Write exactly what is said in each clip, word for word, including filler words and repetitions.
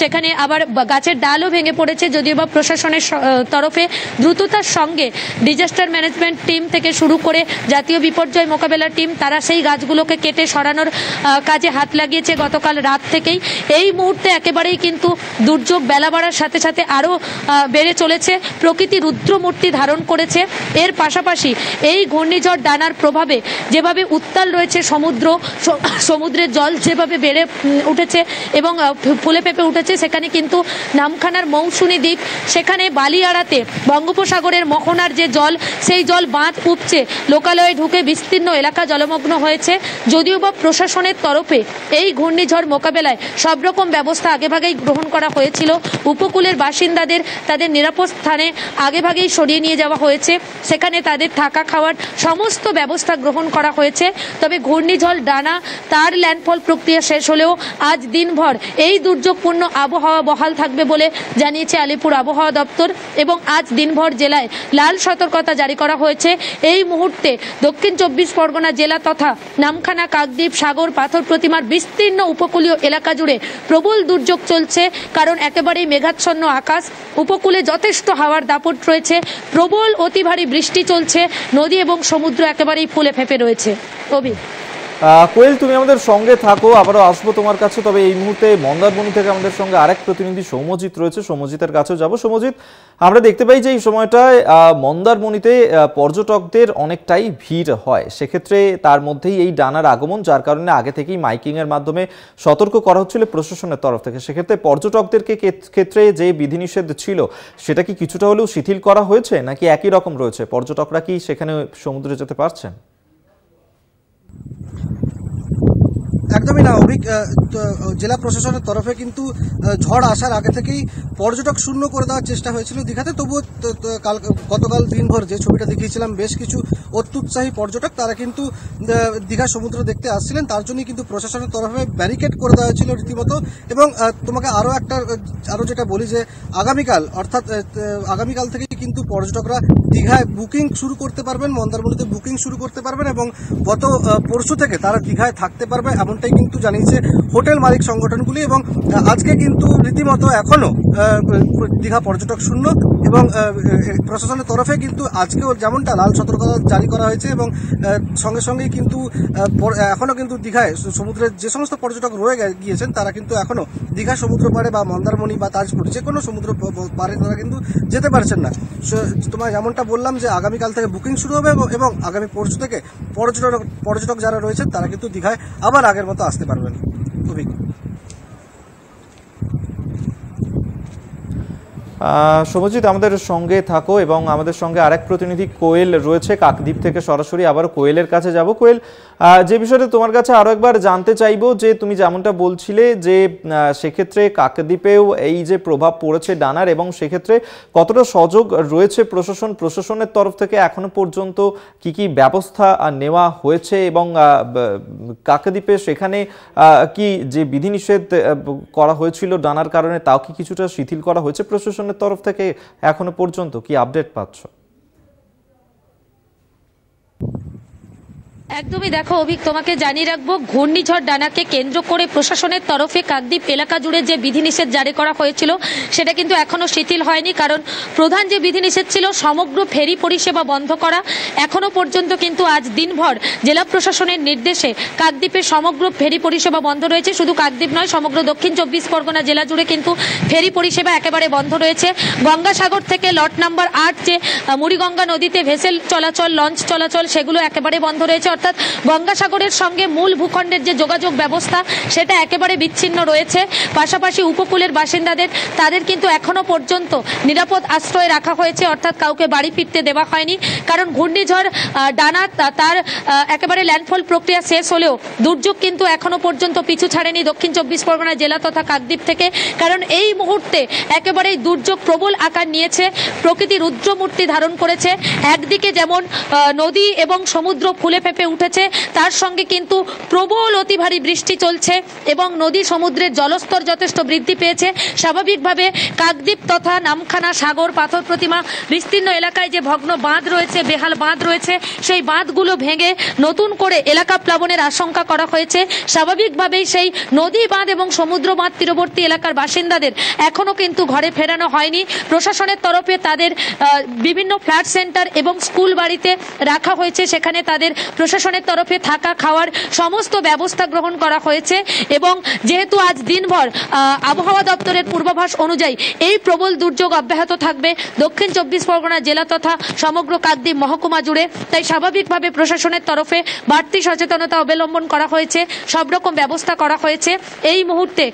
সেখানে আবার গাছের ডালও ভেঙে পড়েছে। যদিও বা প্রশাসনের তরফে দ্রুততার সঙ্গে ডিজাস্টার ম্যানেজমেন্ট টিম থেকে শুরু করে জাতীয় বিপর্যয় মোকাবেলা টিম তারা সেই গাছগুলোকে কেটে সরানোর কাজে হাত লাগিয়েছে গতকাল রাত থেকেই। এই মুহূর্তে একেবারেই কিন্তু দুর্যোগ বেলা বাড়ার সাথে সাথে আরও বেড়ে চলেছে, প্রকৃতি রুদ্রমূর্তি ধারণ করেছে। এর পাশাপাশি এই ঘূর্ণিঝড় ডানার প্রভাবে যেভাবে উত্তাল রয়েছে সমুদ্র, সমুদ্রের জল যেভাবে বেড়ে উঠেছে এবং ফুলে পেঁপে উঠেছে, সেখানে কিন্তু নামখানার মৌসুমী দ্বীপ সেখানে বালিয়াড়াতে বঙ্গোপসাগরের মোহনার যে জল সেই জল বাঁধ উপচে লোকালয়ে ঢুকে বিস্তীর্ণ এলাকা জলমগ্ন হয়েছে। যদিও বা প্রশাসনের তরফে এই ঘূর্ণিঝড় মোকাবেলায় সব রকম ব্যবস্থা আগেভাগেই গ্রহণ করা হয়েছিল, উপকূলের বাসিন্দাদের তাদের নিরাপদ স্থানে আগেভাগেই সরিয়ে নিয়ে যাওয়া হয়েছে, সেখানে তাদের থাকা খাওয়ার সমস্ত ব্যবস্থা গ্রহণ করা হয়েছে। তবে ঘূর্ণিঝড় ডানা তার ল্যান্ডফল প্রক্রিয়া শেষ হলেও আজ দিনভর এই দুর্যোগপূর্ণ আবহাওয়া বহাল থাকবে বলে জানিয়েছে আলিপুর আবহাওয়া দপ্তর এবং আজ দিনভর জেলায় লাল সতর্কতা জারি করা হয়েছে। এই মুহূর্তে দক্ষিণ চব্বিশ পরগনা জেলা তথা নামখানা, কাকদ্বীপ, সাগর, পাথর প্রতিমার বিস্তীর্ণ উপকূলীয় এলাকা জুড়ে প্রবল দুর্যোগ চলছে, কারণ একেবারেই মেঘাচ্ছন্ন আকাশ, উপকূলে যথেষ্ট হাওয়ার দাপট রয়েছে, প্রবল অতি ভারী বৃষ্টি চলছে, নদী এবং সমুদ্র একেবারেই ফুলে ফেঁপে রয়েছে। কবি কোয়েল, তুমি আমাদের সঙ্গে থাকো, আবারও আসবো তোমার কাছে। তবে এই মুহূর্তে মন্দারমণি থেকে আমাদের সঙ্গে আরেক প্রতিনিধি সৌম্যজিৎ রয়েছে, সৌম্যজিতের কাছেও যাব। সৌম্যজিৎ, আমরা দেখতে পাই যে এই সময়টায় মন্দারমণিতে পর্যটকদের অনেকটাই ভিড় হয়, সেক্ষেত্রে তার মধ্যেই এই ডানার আগমন, যার কারণে আগে থেকেই মাইকিংয়ের মাধ্যমে সতর্ক করা হচ্ছিল প্রশাসনের তরফ থেকে। সেক্ষেত্রে পর্যটকদেরকে ক্ষেত্রে যে বিধিনিষেধ ছিল সেটা কি কিছুটা হলেও শিথিল করা হয়েছে নাকি একই রকম রয়েছে? পর্যটকরা কি সেখানে সমুদ্রে যেতে পারছেন? একদমই না অভিক, জেলা প্রশাসনের তরফে কিন্তু ঝড় আসার আগে থেকেই পর্যটক শূন্য করে দেওয়ার চেষ্টা হয়েছিল দীঘাতে। তবুও কাল গতকাল দিনভর যে ছবিটা দেখিয়েছিলাম, বেশ কিছু অত্যুৎসাহী পর্যটক তারা কিন্তু দীঘা সমুদ্র দেখতে আসছিলেন, তার জন্যই কিন্তু প্রশাসনের তরফে ব্যারিকেড করে দেওয়া হয়েছিল রীতিমতো। এবং তোমাকে আরও একটা আরও যেটা বলি, যে আগামীকাল অর্থাৎ আগামীকাল থেকেই কিন্তু পর্যটকরা দীঘায় বুকিং শুরু করতে পারবেন, মন্দারমণিতে বুকিং শুরু করতে পারবেন এবং গত পরশু থেকে তারা দীঘায় থাকতে পারবে এমনটাই কিন্তু জানিয়েছে হোটেল মালিক সংগঠনগুলি। এবং আজকে কিন্তু রীতিমতো এখনও দীঘা পর্যটক শূন্য এবং প্রশাসনের তরফে কিন্তু আজকেও যেমনটা লাল সতর্কতা জারি করা হয়েছে এবং সঙ্গে সঙ্গেই কিন্তু এখনও কিন্তু দীঘায় সমুদ্রের যে সমস্ত পর্যটক রয়ে গিয়েছেন তারা কিন্তু এখনও দীঘা সমুদ্র পাড়ে বা মন্দারমণি বা তাজপুর যে কোনো সমুদ্র পাড়ে তারা কিন্তু যেতে পারছেন না। তোমায় যেমনটা বললাম যে আগামীকাল থেকে বুকিং শুরু হবে এবং আগামী পরশু থেকে পর্যটক পর্যটক যারা রয়েছেন তারা কিন্তু দীঘায় আবার আগের মতো আসতে পারবেন। শুভজিৎ, আমাদের সঙ্গে থাকো। এবং আমাদের সঙ্গে আরেক প্রতিনিধি কোয়েল রয়েছে কাকদ্বীপ থেকে, সরাসরি আবারও কোয়েলের কাছে যাব। কোয়েল, যে বিষয়টা তোমার কাছে আরও একবার জানতে চাইব, যে তুমি যেমনটা বলছিলে যে সেক্ষেত্রে কাকদ্বীপেও এই যে প্রভাব পড়েছে ডানার, এবং সেক্ষেত্রে কতটা সজাগ রয়েছে প্রশাসন, প্রশাসনের তরফ থেকে এখনো পর্যন্ত কি কি ব্যবস্থা নেওয়া হয়েছে এবং কাকদ্বীপে সেখানে কি যে বিধিনিষেধ করা হয়েছিল ডানার কারণে তাও কি কিছুটা শিথিল করা হয়েছে প্রশাসন তরফ থেকে, এখনো পর্যন্ত কি আপডেট পাচ্ছ? একদমই দেখো অভিক, তোমাকে জানিয়ে রাখবো ঘূর্ণিঝড় ডানাকে কেন্দ্র করে প্রশাসনের তরফে কাকদ্বীপ এলাকা জুড়ে যে বিধিনিষেধ জারি করা হয়েছিল সেটা কিন্তু এখনও শিথিল হয়নি, কারণ প্রধান যে বিধিনিষেধ ছিল সমগ্র ফেরি পরিষেবা বন্ধ করা এখনও পর্যন্ত কিন্তু আজ দিনভর জেলা প্রশাসনের নির্দেশে কাকদ্বীপের সমগ্র ফেরি পরিষেবা বন্ধ রয়েছে। শুধু কাকদ্বীপ নয়, সমগ্র দক্ষিণ চব্বিশ পরগনা জেলা জুড়ে কিন্তু ফেরি পরিষেবা একেবারে বন্ধ রয়েছে। গঙ্গাসাগর থেকে লট নাম্বার আট যে মুড়িগঙ্গা নদীতে ভেসেল চলাচল, লঞ্চ চলাচল সেগুলো একেবারে বন্ধ রয়েছে, অর্থাৎ গঙ্গাসাগরের সঙ্গে মূল ভূখণ্ডের যে যোগাযোগ ব্যবস্থা সেটা একেবারে বিচ্ছিন্ন রয়েছে। পাশাপাশি উপকূলের বাসিন্দাদের তাদের কিন্তু এখনও পর্যন্ত নিরাপদ আশ্রয়ে রাখা হয়েছে, অর্থাৎ কাউকে বাড়ি ফিরতে দেওয়া হয়নি, কারণ ঘূর্ণিঝড় ডানা তার একেবারে ল্যান্ডফল প্রক্রিয়া শেষ হলেও দুর্যোগ কিন্তু এখনও পর্যন্ত পিছু ছাড়েনি দক্ষিণ চব্বিশ পরগনা জেলা তথা কাকদ্বীপ থেকে, কারণ এই মুহূর্তে একেবারেই দুর্যোগ প্রবল আকার নিয়েছে, প্রকৃতি রুদ্রমূর্তি ধারণ করেছে। একদিকে যেমন নদী এবং সমুদ্র ফুলে ফেঁপে উঠেছে তার সঙ্গে কিন্তু প্রবল অতি ভারী বৃষ্টি চলছে এবং নদী সমুদ্রের জলস্তর যথেষ্ট বৃদ্ধি পেয়েছে। স্বাভাবিকভাবে কাকদ্বীপ তথা নামখানা সাগর পাথর প্রতিমা বিস্তীর্ণ এলাকায় যে ভগ্ন বাঁধ রয়েছে, বেহাল বাঁধ রয়েছে, সেই বাঁধগুলো ভেঙে নতুন করে এলাকা প্লাবনের আশঙ্কা করা হয়েছে। স্বাভাবিকভাবেই সেই নদী বাঁধ এবং সমুদ্র বাঁধ তীরবর্তী এলাকার বাসিন্দাদের এখনও কিন্তু ঘরে ফেরানো হয়নি। প্রশাসনের তরফে তাদের বিভিন্ন ফ্ল্যাট সেন্টার এবং স্কুল বাড়িতে রাখা হয়েছে, সেখানে তাদের প্রশাসনের তরফে থাকা খাওয়ার সমস্ত ব্যবস্থা গ্রহণ করা হয়েছে। এবং যেহেতু আজ দিনভর আবহাওয়া দপ্তরের পূর্বাভাস অনুযায়ী এই প্রবল দুর্যোগ অব্যাহত থাকবে দক্ষিণ চব্বিশ পরগনা জেলা তথা সমগ্র কাকদ্বীপ মহকুমা জুড়ে, তাই স্বাভাবিকভাবে প্রশাসনের তরফে বাড়তি সচেতনতা অবলম্বন করা হয়েছে, সব রকম ব্যবস্থা করা হয়েছে। এই মুহূর্তে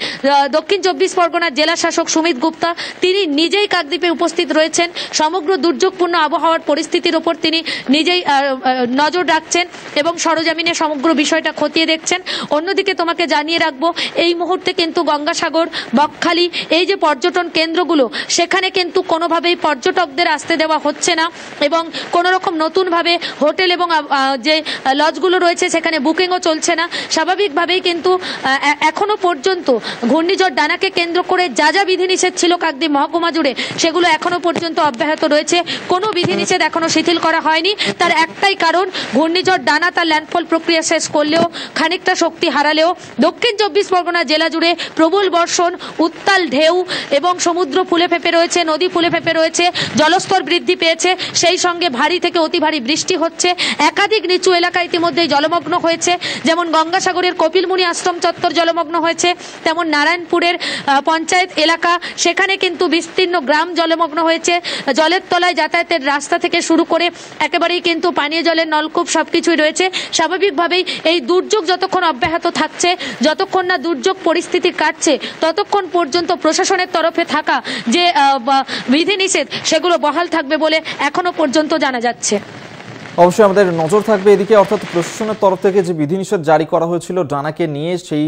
দক্ষিণ চব্বিশ পরগনার জেলা শাসক সুমিত গুপ্তা তিনি নিজেই কাকদ্বীপে উপস্থিত রয়েছেন। সমগ্র দুর্যোগপূর্ণ আবহাওয়ার পরিস্থিতির ওপর তিনি নিজেই নজর রাখছেন এবং সরজমিনে সমগ্র বিষয়টা খতিয়ে দেখছেন। অন্যদিকে তোমাকে জানিয়ে রাখবো এই মুহূর্তে কিন্তু গঙ্গাসাগর, বকখালি এই যে পর্যটন কেন্দ্রগুলো সেখানে কিন্তু কোনোভাবেই পর্যটকদের আসতে দেওয়া হচ্ছে না এবং কোনোরকম নতুনভাবে হোটেল এবং যে লজগুলো রয়েছে সেখানে বুকিংও চলছে না। স্বাভাবিকভাবেই কিন্তু এখনো পর্যন্ত ঘূর্ণিঝড় ডানাকে কেন্দ্র করে যা যা বিধিনিষেধ ছিল কাকদ্বীপ মহকুমা জুড়ে সেগুলো এখনো পর্যন্ত অব্যাহত রয়েছে, কোনো বিধিনিষেধ এখনো শিথিল করা হয়নি। তার একটাই কারণ ঘূর্ণিঝড় ডানা তার ল্যান্ডফল প্রক্রিয়া শেষ করলেও খানিকটা শক্তি হারালেও দক্ষিণ চব্বিশ পরগনা জেলা জুড়ে প্রবল বর্ষণ, উত্তাল ঢেউ এবং সমুদ্র ফুলে ফেঁপে রয়েছে, নদী ফুলে ফেঁপে রয়েছে, জলস্তর বৃদ্ধি পেয়েছে, সেই সঙ্গে ভারী থেকে অতি ভারী বৃষ্টি হচ্ছে। একাধিক নিচু এলাকা ইতিমধ্যেই জলমগ্ন হয়েছে, যেমন গঙ্গাসাগরের কপিলমুনি আশ্রম চত্বর জলমগ্ন হয়েছে, তেমন নারায়ণপুরের পঞ্চায়েত এলাকা সেখানে কিন্তু বিস্তীর্ণ গ্রাম জলমগ্ন হয়েছে। জলের তলায় যাতায়াতের রাস্তা থেকে শুরু করে একেবারেই কিন্তু পানীয় জলের নলকূপ সব কিছুই রয়েছে। স্বাভাবিকভাবেই এই দুর্যোগ যতক্ষণ অব্যাহত থাকছে, যতক্ষণ না দুর্যোগ পরিস্থিতি কাটছে ততক্ষণ পর্যন্ত প্রশাসনের তরফে থাকা যে বিধিনিষেধ সেগুলো বহাল থাকবে বলে এখনো পর্যন্ত জানা যাচ্ছে। অবশ্যই আমাদের নজর থাকবে এদিকে, অর্থাৎ প্রশাসনের তরফ থেকে যে বিধিনিষেধ জারি করা হয়েছিল ডানাকে নিয়ে সেই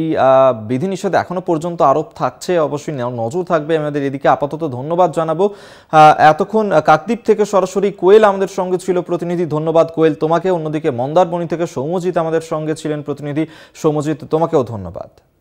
বিধিনিষেধ এখনো পর্যন্ত আরোপ থাকছে, অবশ্যই নজর থাকবে আমাদের এদিকে। আপাতত ধন্যবাদ জানাবো, এতক্ষণ কাকদ্বীপ থেকে সরাসরি কোয়েল আমাদের সঙ্গে ছিল প্রতিনিধি, ধন্যবাদ কোয়েল তোমাকে। অন্যদিকে মন্দারমণি থেকে সৌম্যজিৎ আমাদের সঙ্গে ছিলেন প্রতিনিধি, সৌম্যজিৎ তোমাকেও ধন্যবাদ।